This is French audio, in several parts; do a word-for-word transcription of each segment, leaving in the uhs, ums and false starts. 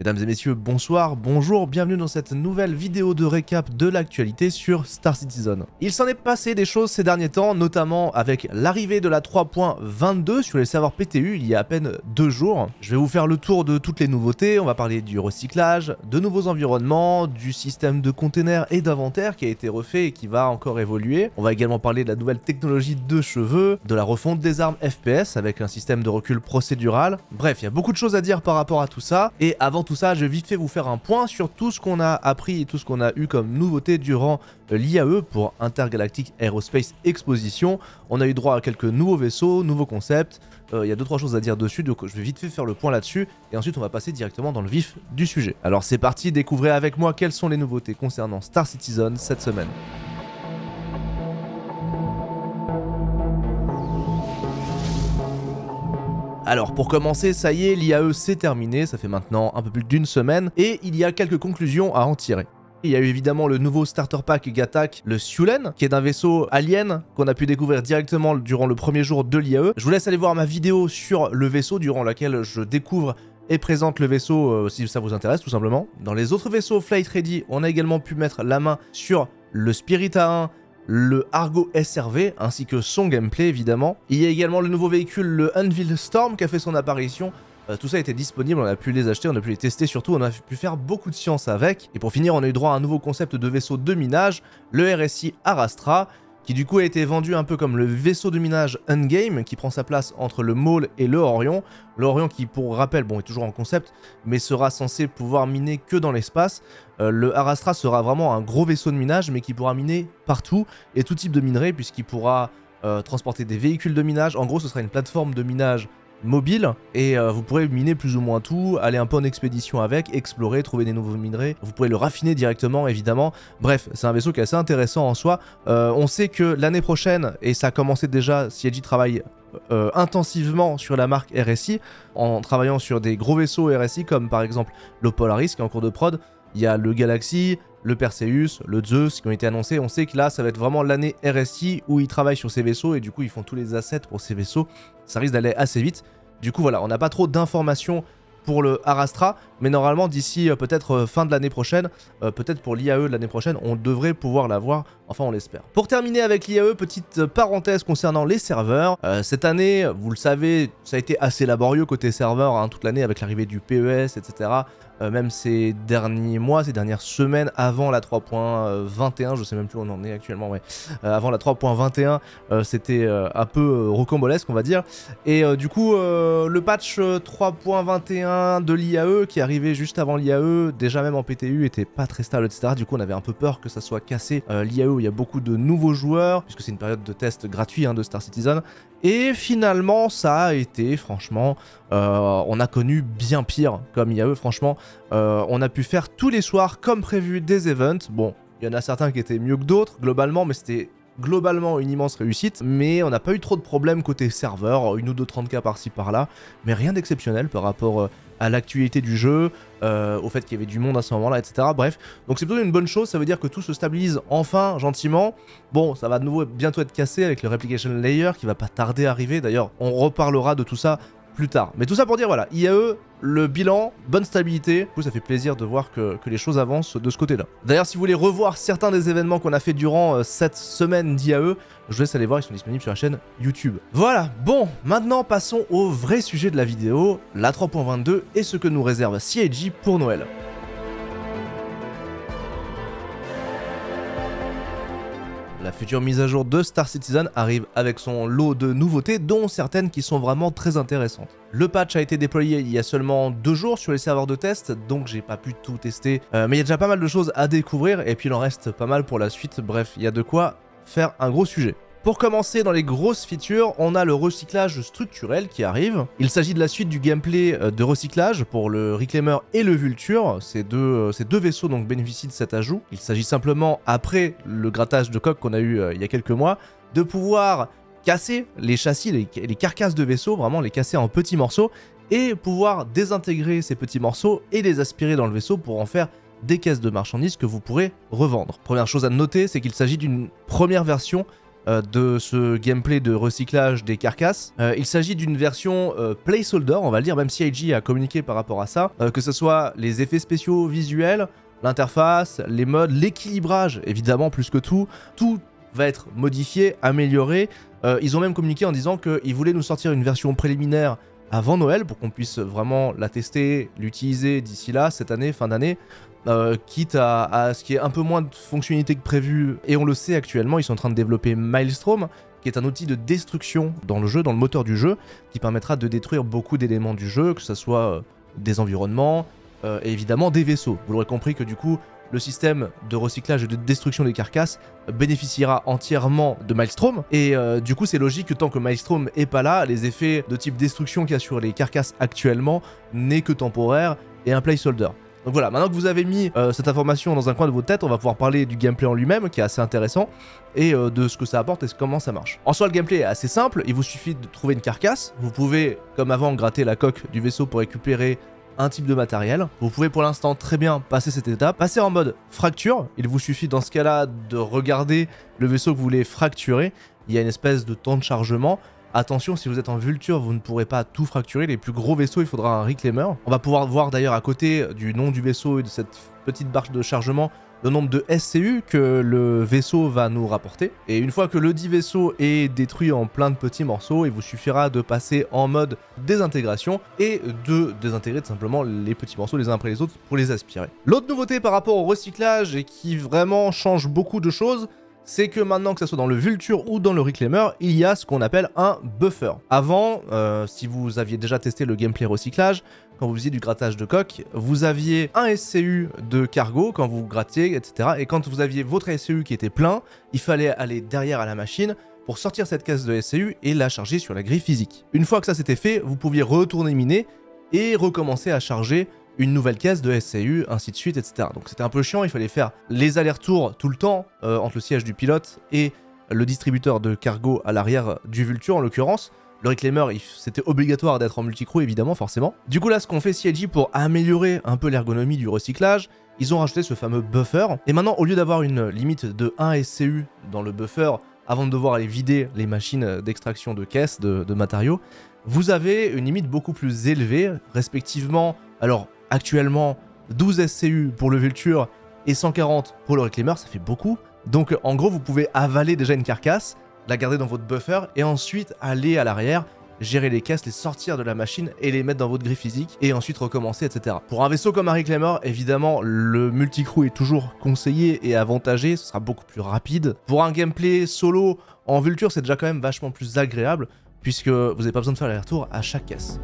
Mesdames et messieurs, bonsoir, bonjour, bienvenue dans cette nouvelle vidéo de récap de l'actualité sur Star Citizen. Il s'en est passé des choses ces derniers temps, notamment avec l'arrivée de la trois point vingt-deux sur les serveurs P T U il y a à peine deux jours. Je vais vous faire le tour de toutes les nouveautés, on va parler du recyclage, de nouveaux environnements, du système de containers et d'inventaire qui a été refait et qui va encore évoluer. On va également parler de la nouvelle technologie de cheveux, de la refonte des armes F P S avec un système de recul procédural. Bref, il y a beaucoup de choses à dire par rapport à tout ça, et avant tout ça, je vais vite fait vous faire un point sur tout ce qu'on a appris et tout ce qu'on a eu comme nouveauté durant l'I A E pour Intergalactic Aerospace Exposition. On a eu droit à quelques nouveaux vaisseaux, nouveaux concepts. Euh, y a deux trois choses à dire dessus, donc je vais vite fait faire le point là-dessus. Et ensuite, on va passer directement dans le vif du sujet. Alors c'est parti, découvrez avec moi quelles sont les nouveautés concernant Star Citizen cette semaine. Alors pour commencer, ça y est, l'I A E c'est terminé, ça fait maintenant un peu plus d'une semaine, et il y a quelques conclusions à en tirer. Il y a eu évidemment le nouveau starter pack Gatak, le Suelen, qui est un vaisseau alien qu'on a pu découvrir directement durant le premier jour de l'I A E. Je vous laisse aller voir ma vidéo sur le vaisseau durant laquelle je découvre et présente le vaisseau euh, si ça vous intéresse tout simplement. Dans les autres vaisseaux Flight Ready, on a également pu mettre la main sur le Spirit A un, le Argo S R V, ainsi que son gameplay évidemment. Il y a également le nouveau véhicule, le Anvil Storm, qui a fait son apparition. Euh, tout ça était disponible, on a pu les acheter, on a pu les tester, surtout on a pu faire beaucoup de science avec. Et pour finir, on a eu droit à un nouveau concept de vaisseau de minage, le R S I Arastra, qui du coup a été vendu un peu comme le vaisseau de minage Endgame, qui prend sa place entre le Mole et le Orion. Le Orion qui, pour rappel, bon, est toujours en concept, mais sera censé pouvoir miner que dans l'espace. Euh, le Arastra sera vraiment un gros vaisseau de minage, mais qui pourra miner partout et tout type de minerai, puisqu'il pourra euh, transporter des véhicules de minage. En gros, ce sera une plateforme de minage mobile, et euh, vous pourrez miner plus ou moins tout, aller un peu en expédition avec, explorer, trouver des nouveaux minerais, vous pourrez le raffiner directement évidemment. Bref, c'est un vaisseau qui est assez intéressant en soi. Euh, on sait que l'année prochaine, et ça a commencé déjà, C I G travaille euh, intensivement sur la marque R S I, en travaillant sur des gros vaisseaux R S I comme par exemple le Polaris qui est en cours de prod, il y a le Galaxy, le Perseus, le Zeus qui ont été annoncés. On sait que là, ça va être vraiment l'année R S I où ils travaillent sur ces vaisseaux et du coup, ils font tous les assets pour ces vaisseaux. Ça risque d'aller assez vite. Du coup, voilà, on n'a pas trop d'informations pour le Arastra, mais normalement, d'ici euh, peut-être euh, fin de l'année prochaine, euh, peut-être pour l'I A E de l'année prochaine, on devrait pouvoir l'avoir, enfin on l'espère. Pour terminer avec l'I A E, petite parenthèse concernant les serveurs. Euh, cette année, vous le savez, ça a été assez laborieux côté serveur, hein, toute l'année avec l'arrivée du P E S, et cetera. Euh, même ces derniers mois, ces dernières semaines avant la trois point vingt et un, je sais même plus où on en est actuellement, mais euh, avant la trois point vingt et un, euh, c'était euh, un peu euh, rocambolesque, on va dire. Et euh, du coup, euh, le patch trois point vingt et un de l'I A E qui arrivait juste avant l'I A E, déjà même en P T U, était pas très stable, et cetera. Du coup, on avait un peu peur que ça soit cassé. Euh, L'I A E où il y a beaucoup de nouveaux joueurs, puisque c'est une période de test gratuit hein, de Star Citizen. Et finalement, ça a été, franchement, euh, on a connu bien pire comme I A E, franchement. Euh, on a pu faire tous les soirs, comme prévu, des events. Bon, il y en a certains qui étaient mieux que d'autres, globalement, mais c'était globalement une immense réussite. Mais on n'a pas eu trop de problèmes côté serveur, une ou deux trente K par-ci, par-là. Mais rien d'exceptionnel par rapport à l'actualité du jeu, euh, au fait qu'il y avait du monde à ce moment-là, et cetera. Bref, donc c'est plutôt une bonne chose, ça veut dire que tout se stabilise enfin, gentiment. Bon, ça va de nouveau bientôt être cassé avec le Replication Layer qui va pas tarder à arriver. D'ailleurs, on reparlera de tout ça plus tard. Mais tout ça pour dire, voilà, I A E, le bilan, bonne stabilité. Du coup, ça fait plaisir de voir que, que les choses avancent de ce côté-là. D'ailleurs, si vous voulez revoir certains des événements qu'on a fait durant euh, cette semaine d'I A E, je vous laisse aller voir, ils sont disponibles sur la chaîne YouTube. Voilà, bon, maintenant passons au vrai sujet de la vidéo, la trois point vingt-deux et ce que nous réserve C I G pour Noël. La future mise à jour de Star Citizen arrive avec son lot de nouveautés, dont certaines qui sont vraiment très intéressantes. Le patch a été déployé il y a seulement deux jours sur les serveurs de test, donc j'ai pas pu tout tester. Euh, mais il y a déjà pas mal de choses à découvrir, et puis il en reste pas mal pour la suite. Bref, il y a de quoi faire un gros sujet. Pour commencer, dans les grosses features, on a le recyclage structurel qui arrive. Il s'agit de la suite du gameplay de recyclage pour le Reclaimer et le Vulture. Ces deux, ces deux vaisseaux donc bénéficient de cet ajout. Il s'agit simplement, après le grattage de coque qu'on a eu il y a quelques mois, de pouvoir casser les châssis, les, les carcasses de vaisseaux, vraiment les casser en petits morceaux, et pouvoir désintégrer ces petits morceaux et les aspirer dans le vaisseau pour en faire des caisses de marchandises que vous pourrez revendre. Première chose à noter, c'est qu'il s'agit d'une première version euh, de ce gameplay de recyclage des carcasses. Euh, il s'agit d'une version euh, placeholder, on va le dire, même si I G a communiqué par rapport à ça, euh, que ce soit les effets spéciaux visuels, l'interface, les modes, l'équilibrage, évidemment, plus que tout, tout va être modifié, amélioré. Euh, ils ont même communiqué en disant qu'ils voulaient nous sortir une version préliminaire avant Noël pour qu'on puisse vraiment la tester, l'utiliser d'ici là, cette année, fin d'année, euh, quitte à, à ce qu'il y ait un peu moins de fonctionnalités que prévu. Et on le sait actuellement, ils sont en train de développer Maelstrom, qui est un outil de destruction dans le jeu, dans le moteur du jeu, qui permettra de détruire beaucoup d'éléments du jeu, que ce soit euh, des environnements, euh, et évidemment des vaisseaux. Vous l'aurez compris que du coup, le système de recyclage et de destruction des carcasses bénéficiera entièrement de Maelstrom. Et euh, du coup, c'est logique que tant que Maelstrom n'est pas là, les effets de type destruction qu'il y a sur les carcasses actuellement n'est que temporaire et un placeholder. Donc voilà, maintenant que vous avez mis euh, cette information dans un coin de vos têtes, on va pouvoir parler du gameplay en lui-même, qui est assez intéressant, et euh, de ce que ça apporte et comment ça marche. En soi, le gameplay est assez simple, il vous suffit de trouver une carcasse. Vous pouvez, comme avant, gratter la coque du vaisseau pour récupérer un type de matériel. Vous pouvez pour l'instant très bien passer cette étape, passer en mode fracture. Il vous suffit dans ce cas là de regarder le vaisseau que vous voulez fracturer. Il y a une espèce de temps de chargement. Attention, si vous êtes en Vulture, vous ne pourrez pas tout fracturer. Les plus gros vaisseaux, il faudra un Reclaimer. On va pouvoir voir d'ailleurs à côté du nom du vaisseau et de cette petite barre de chargement le nombre de S C U que le vaisseau va nous rapporter. Et une fois que le dit vaisseau est détruit en plein de petits morceaux, il vous suffira de passer en mode désintégration et de désintégrer tout simplement les petits morceaux les uns après les autres pour les aspirer. L'autre nouveauté par rapport au recyclage et qui vraiment change beaucoup de choses, c'est que maintenant, que ce soit dans le Vulture ou dans le Reclaimer, il y a ce qu'on appelle un buffer. Avant, euh, si vous aviez déjà testé le gameplay recyclage, quand vous faisiez du grattage de coque, vous aviez un S C U de cargo quand vous grattiez, et cetera. Et quand vous aviez votre S C U qui était plein, il fallait aller derrière à la machine pour sortir cette caisse de S C U et la charger sur la grille physique. Une fois que ça c'était fait, vous pouviez retourner miner et recommencer à charger une nouvelle caisse de S C U, ainsi de suite, et cetera. Donc c'était un peu chiant, il fallait faire les allers-retours tout le temps euh, entre le siège du pilote et le distributeur de cargo à l'arrière du Vulture en l'occurrence. Le Reclaimer, c'était obligatoire d'être en multicrew évidemment, forcément. Du coup là, ce qu'on fait C I G pour améliorer un peu l'ergonomie du recyclage, ils ont rajouté ce fameux buffer. Et maintenant, au lieu d'avoir une limite de un S C U dans le buffer, avant de devoir aller vider les machines d'extraction de caisses, de, de matériaux, vous avez une limite beaucoup plus élevée, respectivement, alors actuellement douze S C U pour le Vulture et cent quarante pour le Reclaimer, ça fait beaucoup. Donc en gros, vous pouvez avaler déjà une carcasse, la garder dans votre buffer et ensuite aller à l'arrière, gérer les caisses, les sortir de la machine et les mettre dans votre grille physique et ensuite recommencer, et cetera. Pour un vaisseau comme un Reclaimer, évidemment, le multicrew est toujours conseillé et avantagé, ce sera beaucoup plus rapide. Pour un gameplay solo en Vulture, c'est déjà quand même vachement plus agréable puisque vous n'avez pas besoin de faire les retours à chaque caisse.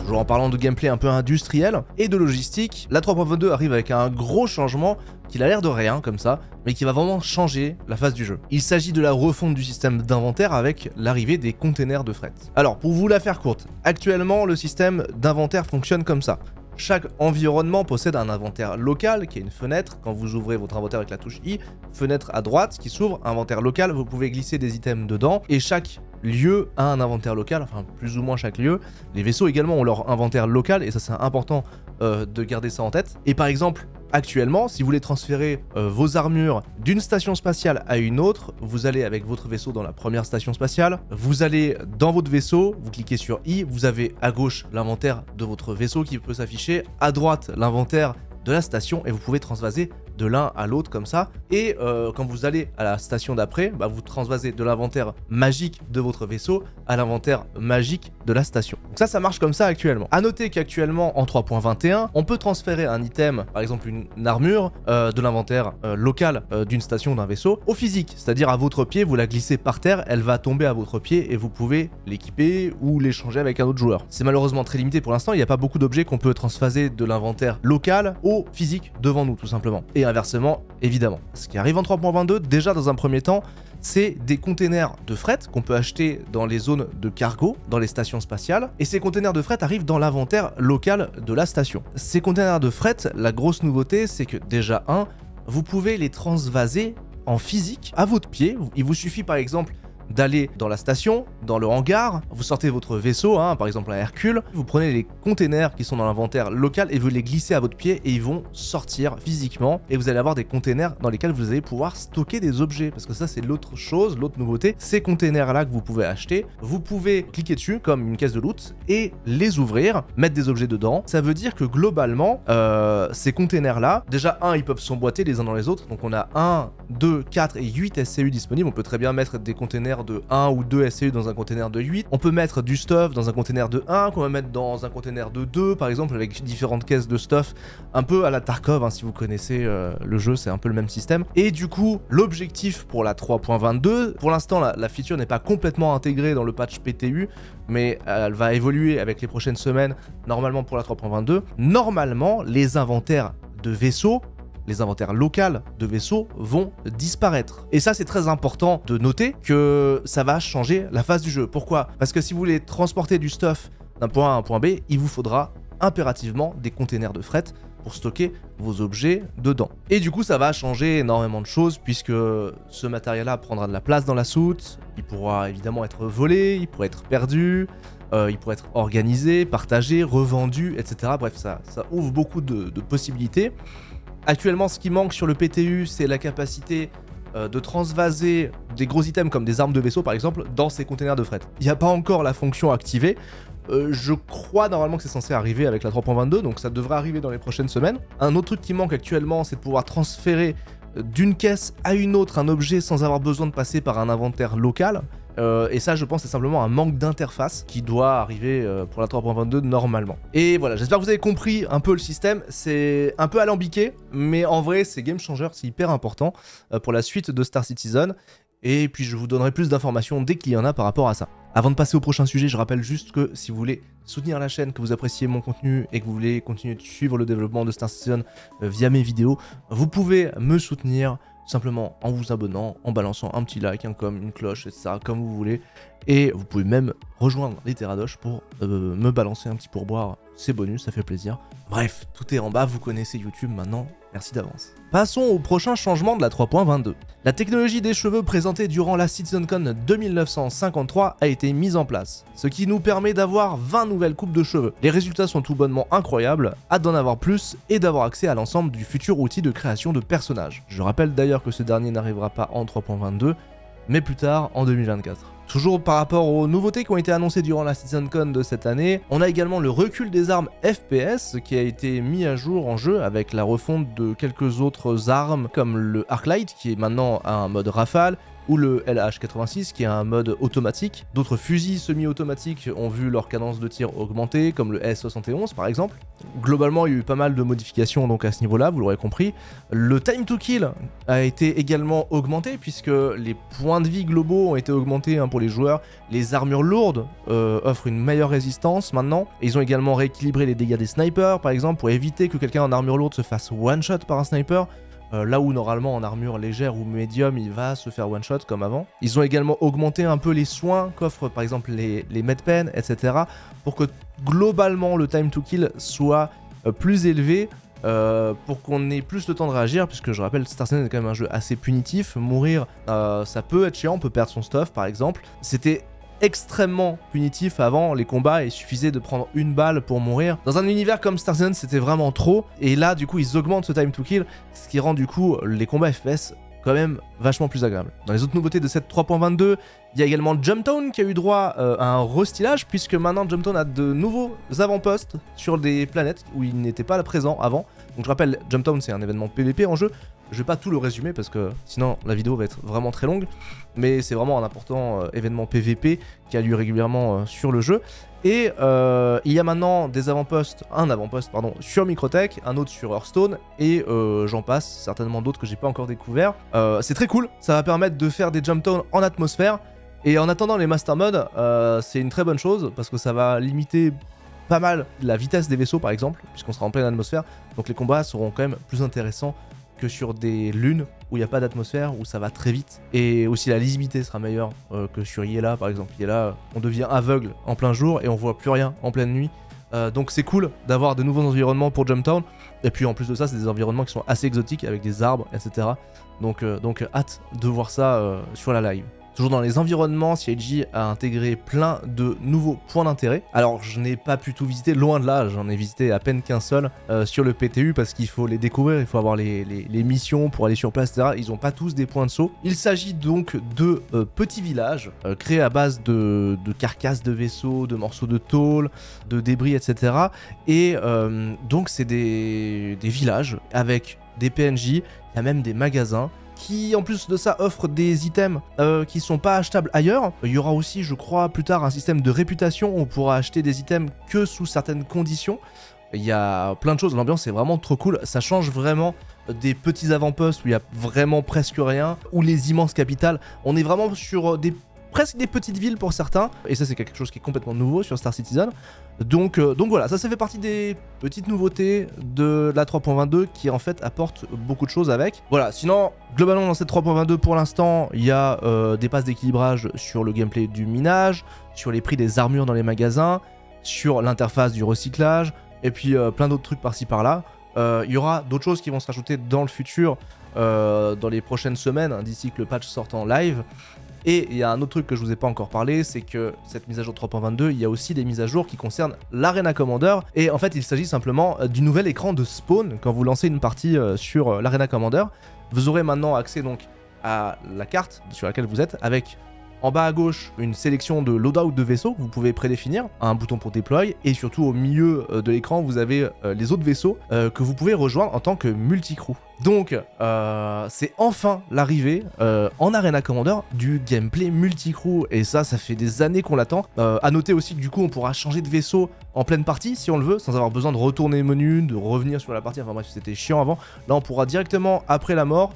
Toujours en parlant de gameplay un peu industriel et de logistique, la trois point vingt-deux arrive avec un gros changement qui a l'air de rien comme ça, mais qui va vraiment changer la face du jeu. Il s'agit de la refonte du système d'inventaire avec l'arrivée des containers de fret. Alors pour vous la faire courte, actuellement le système d'inventaire fonctionne comme ça. Chaque environnement possède un inventaire local qui est une fenêtre. Quand vous ouvrez votre inventaire avec la touche I, fenêtre à droite qui s'ouvre, inventaire local, vous pouvez glisser des items dedans et chaque lieu a un inventaire local, enfin plus ou moins chaque lieu. Les vaisseaux également ont leur inventaire local et ça c'est important euh, de garder ça en tête. Et par exemple, actuellement, si vous voulez transférer euh, vos armures d'une station spatiale à une autre, vous allez avec votre vaisseau dans la première station spatiale, vous allez dans votre vaisseau, vous cliquez sur I, vous avez à gauche l'inventaire de votre vaisseau qui peut s'afficher, à droite l'inventaire de la station et vous pouvez transvaser de l'un à l'autre comme ça. Et euh, quand vous allez à la station d'après, bah vous transvasez de l'inventaire magique de votre vaisseau à l'inventaire magique de la station. Donc ça, ça marche comme ça actuellement. À noter qu'actuellement en trois point vingt et un, on peut transférer un item, par exemple une, une armure, euh, de l'inventaire euh, local euh, d'une station, d'un vaisseau, au physique, c'est-à-dire à votre pied, vous la glissez par terre, elle va tomber à votre pied et vous pouvez l'équiper ou l'échanger avec un autre joueur. C'est malheureusement très limité pour l'instant, il n'y a pas beaucoup d'objets qu'on peut transvaser de l'inventaire local au physique devant nous tout simplement. Et inversement, évidemment. Ce qui arrive en trois point vingt-deux, déjà dans un premier temps, c'est des containers de fret qu'on peut acheter dans les zones de cargo, dans les stations spatiales, et ces containers de fret arrivent dans l'inventaire local de la station. Ces containers de fret, la grosse nouveauté, c'est que déjà, un, vous pouvez les transvaser en physique à votre pied. Il vous suffit par exemple d'aller dans la station, dans le hangar, vous sortez votre vaisseau, hein, par exemple un Hercule, vous prenez les containers qui sont dans l'inventaire local et vous les glissez à votre pied et ils vont sortir physiquement et vous allez avoir des containers dans lesquels vous allez pouvoir stocker des objets, parce que ça c'est l'autre chose, l'autre nouveauté, ces containers là que vous pouvez acheter, vous pouvez cliquer dessus comme une caisse de loot et les ouvrir, mettre des objets dedans. Ça veut dire que globalement euh, ces containers là, déjà un, ils peuvent s'emboîter les uns dans les autres, donc on a un, deux, quatre et huit S C U disponibles, on peut très bien mettre des containers de un ou deux S C U dans un container de huit, on peut mettre du stuff dans un container de un qu'on va mettre dans un container de deux par exemple, avec différentes caisses de stuff un peu à la Tarkov, hein, si vous connaissez euh, le jeu, c'est un peu le même système. Et du coup l'objectif pour la trois point vingt-deux, pour l'instant la, la feature n'est pas complètement intégrée dans le patch P T U, mais elle va évoluer avec les prochaines semaines normalement. Pour la trois point vingt-deux, normalement les inventaires de vaisseaux, les inventaires locaux de vaisseaux vont disparaître. Et ça, c'est très important de noter que ça va changer la phase du jeu. Pourquoi? Parce que si vous voulez transporter du stuff d'un point A à un point B, il vous faudra impérativement des containers de fret pour stocker vos objets dedans. Et du coup, ça va changer énormément de choses puisque ce matériel-là prendra de la place dans la soute, il pourra évidemment être volé, il pourrait être perdu, Euh, il pourrait être organisé, partagé, revendu, et cetera. Bref, ça, ça ouvre beaucoup de, de possibilités. Actuellement, ce qui manque sur le P T U, c'est la capacité euh, de transvaser des gros items comme des armes de vaisseau, par exemple, dans ces containers de fret. Il n'y a pas encore la fonction activée. Euh, je crois normalement que c'est censé arriver avec la trois point vingt-deux, donc ça devrait arriver dans les prochaines semaines. Un autre truc qui manque actuellement, c'est de pouvoir transférer d'une caisse à une autre un objet sans avoir besoin de passer par un inventaire local. Euh, et ça, je pense, c'est simplement un manque d'interface qui doit arriver euh, pour la trois point vingt-deux normalement. Et voilà, j'espère que vous avez compris un peu le système. C'est un peu alambiqué, mais en vrai, c'est game changer, c'est hyper important euh, pour la suite de Star Citizen. Et puis, je vous donnerai plus d'informations dès qu'il y en a par rapport à ça. Avant de passer au prochain sujet, je rappelle juste que si vous voulez soutenir la chaîne, que vous appréciez mon contenu et que vous voulez continuer de suivre le développement de Star Citizen euh, via mes vidéos, vous pouvez me soutenir simplement en vous abonnant, en balançant un petit like, un com, une cloche, et cetera, comme vous voulez. Et vous pouvez même rejoindre les Teradosh pour euh, me balancer un petit pourboire. C'est bonus, ça fait plaisir. Bref, tout est en bas, vous connaissez YouTube maintenant, merci d'avance. Passons au prochain changement de la trois point vingt-deux. La technologie des cheveux présentée durant la CitizenCon deux mille neuf cent cinquante-trois a été mise en place, ce qui nous permet d'avoir vingt nouvelles coupes de cheveux. Les résultats sont tout bonnement incroyables, hâte d'en avoir plus et d'avoir accès à l'ensemble du futur outil de création de personnages. Je rappelle d'ailleurs que ce dernier n'arrivera pas en trois point vingt-deux, mais plus tard en deux mille vingt-quatre. Toujours par rapport aux nouveautés qui ont été annoncées durant la CitizenCon de cette année, on a également le recul des armes F P S qui a été mis à jour en jeu avec la refonte de quelques autres armes comme le Arclight qui est maintenant à un mode rafale, ou le L H quatre-vingt-six qui est un mode automatique. D'autres fusils semi-automatiques ont vu leur cadence de tir augmenter, comme le S soixante et onze par exemple. Globalement, il y a eu pas mal de modifications donc à ce niveau-là, vous l'aurez compris. Le time to kill a été également augmenté, puisque les points de vie globaux ont été augmentés hein, pour les joueurs. Les armures lourdes euh, offrent une meilleure résistance maintenant. Et ils ont également rééquilibré les dégâts des snipers, par exemple, pour éviter que quelqu'un en armure lourde se fasse one-shot par un sniper. Euh, là où normalement en armure légère ou médium il va se faire one shot comme avant. Ils ont également augmenté un peu les soins qu'offrent par exemple les, les medpen, et cetera, pour que globalement le time to kill soit euh, plus élevé, euh, pour qu'on ait plus le temps de réagir, puisque je rappelle Star Citizen est quand même un jeu assez punitif. Mourir euh, ça peut être chiant, on peut perdre son stuff par exemple. C'était extrêmement punitif avant les combats, il suffisait de prendre une balle pour mourir. Dans un univers comme Star Citizen, c'était vraiment trop, et là du coup ils augmentent ce time to kill, ce qui rend du coup les combats F P S quand même vachement plus agréables. Dans les autres nouveautés de cette trois point vingt-deux, il y a également Jumptown qui a eu droit euh, à un restylage, puisque maintenant Jumptown a de nouveaux avant-postes sur des planètes où il n'était pas présent avant. Donc je rappelle, Jumptown c'est un événement P V P en jeu. Je vais pas tout le résumer parce que sinon la vidéo va être vraiment très longue, mais c'est vraiment un important euh, événement P V P qui a lieu régulièrement euh, sur le jeu. Et euh, il y a maintenant des avant-postes, un avant-poste pardon, sur Microtech, un autre sur Hearthstone, et euh, j'en passe, certainement d'autres que j'ai pas encore découvert. Euh, c'est très cool, ça va permettre de faire des Jumptown en atmosphère, et en attendant les Master Mode, euh, c'est une très bonne chose parce que ça va limiter pas mal la vitesse des vaisseaux par exemple, puisqu'on sera en pleine atmosphère, donc les combats seront quand même plus intéressants que sur des lunes où il n'y a pas d'atmosphère, où ça va très vite. Et aussi la lisibilité sera meilleure euh, que sur Yela par exemple. Yela, on devient aveugle en plein jour et on voit plus rien en pleine nuit. Euh, donc c'est cool d'avoir de nouveaux environnements pour Jumptown. Et puis en plus de ça, c'est des environnements qui sont assez exotiques avec des arbres, et cetera. Donc, euh, donc hâte de voir ça euh, sur la live. Toujours dans les environnements, C I G a intégré plein de nouveaux points d'intérêt. Alors je n'ai pas pu tout visiter, loin de là, j'en ai visité à peine qu'un seul euh, sur le P T U parce qu'il faut les découvrir, il faut avoir les, les, les missions pour aller sur place, et cetera. Ils n'ont pas tous des points de saut. Il s'agit donc de euh, petits villages euh, créés à base de, de carcasses de vaisseaux, de morceaux de tôle, de débris, et cetera. Et euh, donc c'est des, des villages avec des P N J, il y a même des magasins, qui en plus de ça offre des items euh, qui sont pas achetables ailleurs. Il y aura aussi, je crois, plus tard un système de réputation où on pourra acheter des items que sous certaines conditions. Il y a plein de choses, l'ambiance est vraiment trop cool, ça change vraiment des petits avant-postes où il y a vraiment presque rien, ou les immenses capitales. On est vraiment sur des presque des petites villes pour certains, et ça c'est quelque chose qui est complètement nouveau sur Star Citizen. Donc, euh, donc voilà, ça, ça fait partie des petites nouveautés de la trois point vingt-deux qui en fait apporte beaucoup de choses avec. Voilà, sinon, globalement dans cette trois point vingt-deux pour l'instant, il y a euh, des passes d'équilibrage sur le gameplay du minage, sur les prix des armures dans les magasins, sur l'interface du recyclage, et puis euh, plein d'autres trucs par-ci par-là. Euh, il y aura d'autres choses qui vont se rajouter dans le futur, euh, dans les prochaines semaines, hein, d'ici que le patch sorte en live. Et il y a un autre truc que je vous ai pas encore parlé, c'est que cette mise à jour trois point vingt-deux, il y a aussi des mises à jour qui concernent l'Arena Commander. Et en fait, il s'agit simplement du nouvel écran de spawn. Quand vous lancez une partie sur l'Arena Commander, vous aurez maintenant accès donc à la carte sur laquelle vous êtes, avec en bas à gauche une sélection de loadout de vaisseaux que vous pouvez prédéfinir, un bouton pour déployer, et surtout au milieu de l'écran, vous avez les autres vaisseaux que vous pouvez rejoindre en tant que multi-crew. Donc, euh, c'est enfin l'arrivée euh, en Arena Commander du gameplay multi-crew, et ça, ça fait des années qu'on l'attend. Euh, à noter aussi que du coup, on pourra changer de vaisseau en pleine partie, si on le veut, sans avoir besoin de retourner menu, de revenir sur la partie, enfin bref, c'était chiant avant. Là, on pourra directement, après la mort,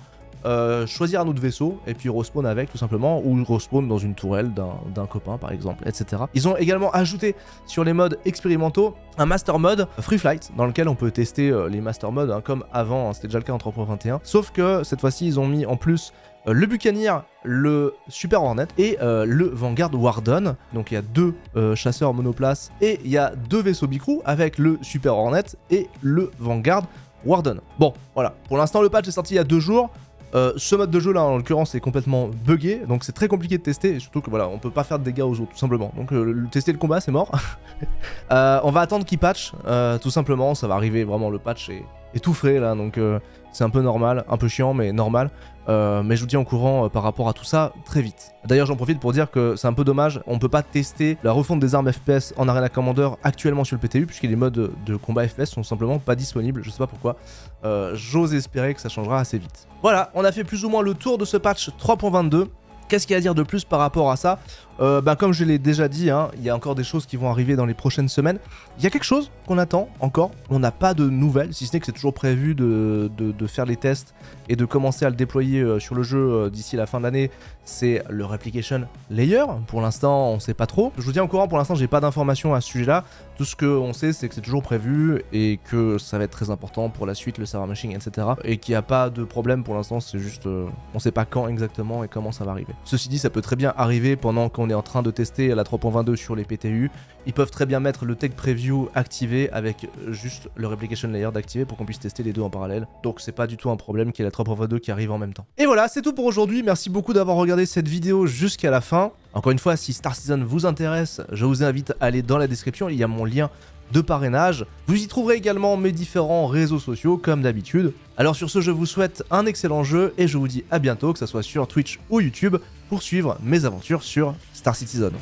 euh, choisir un autre vaisseau, et puis respawn avec, tout simplement, ou respawn dans une tourelle d'un copain, par exemple, et cetera. Ils ont également ajouté, sur les modes expérimentaux, un master mode free flight dans lequel on peut tester euh, les master modes hein, comme avant, hein, c'était déjà le cas en trois point vingt et un, sauf que cette fois-ci ils ont mis en plus euh, le Buccaneer, le Super Hornet et euh, le Vanguard Warden. Donc il y a deux euh, chasseurs monoplace et il y a deux vaisseaux bicrew avec le Super Hornet et le Vanguard Warden. Bon voilà, pour l'instant le patch est sorti il y a deux jours. Euh, ce mode de jeu là en l'occurrence est complètement buggé, donc c'est très compliqué de tester, et surtout que voilà, on peut pas faire de dégâts aux autres tout simplement, donc euh, le, tester le combat c'est mort. euh, on va attendre qu'il patch, euh, tout simplement, ça va arriver, vraiment le patch est, est tout frais là, donc euh, c'est un peu normal, un peu chiant mais normal. Euh, mais je vous tiens au courant euh, par rapport à tout ça très vite. D'ailleurs j'en profite pour dire que c'est un peu dommage, on peut pas tester la refonte des armes F P S en Arena Commander actuellement sur le P T U, puisque les modes de combat F P S sont simplement pas disponibles, je sais pas pourquoi. Euh, j'ose espérer que ça changera assez vite. Voilà, on a fait plus ou moins le tour de ce patch trois point vingt-deux. Qu'est-ce qu'il y a à dire de plus par rapport à ça? euh, bah, Comme je l'ai déjà dit, hein, il y a encore des choses qui vont arriver dans les prochaines semaines. Il y a quelque chose qu'on attend encore, on n'a pas de nouvelles, si ce n'est que c'est toujours prévu de, de, de faire les tests et de commencer à le déployer euh, sur le jeu euh, d'ici la fin de l'année. C'est le Replication Layer, pour l'instant on ne sait pas trop. Je vous tiens au courant, pour l'instant j'ai pas d'informations à ce sujet-là. Tout ce qu'on sait c'est que c'est toujours prévu et que ça va être très important pour la suite, le server meshing, et cetera. Et qu'il n'y a pas de problème pour l'instant, c'est juste euh, on ne sait pas quand exactement et comment ça va arriver. Ceci dit, ça peut très bien arriver pendant qu'on est en train de tester la trois point vingt-deux sur les P T U. Ils peuvent très bien mettre le Tech Preview activé avec juste le Replication Layer d'activer pour qu'on puisse tester les deux en parallèle. Donc c'est pas du tout un problème qu'il y ait la trois point vingt-deux qui arrive en même temps. Et voilà, c'est tout pour aujourd'hui. Merci beaucoup d'avoir regardé cette vidéo jusqu'à la fin. Encore une fois, si Star Citizen vous intéresse, je vous invite à aller dans la description. Il y a mon lien de parrainage. Vous y trouverez également mes différents réseaux sociaux comme d'habitude. Alors sur ce, je vous souhaite un excellent jeu et je vous dis à bientôt, que ce soit sur Twitch ou YouTube, pour suivre mes aventures sur Star Citizen.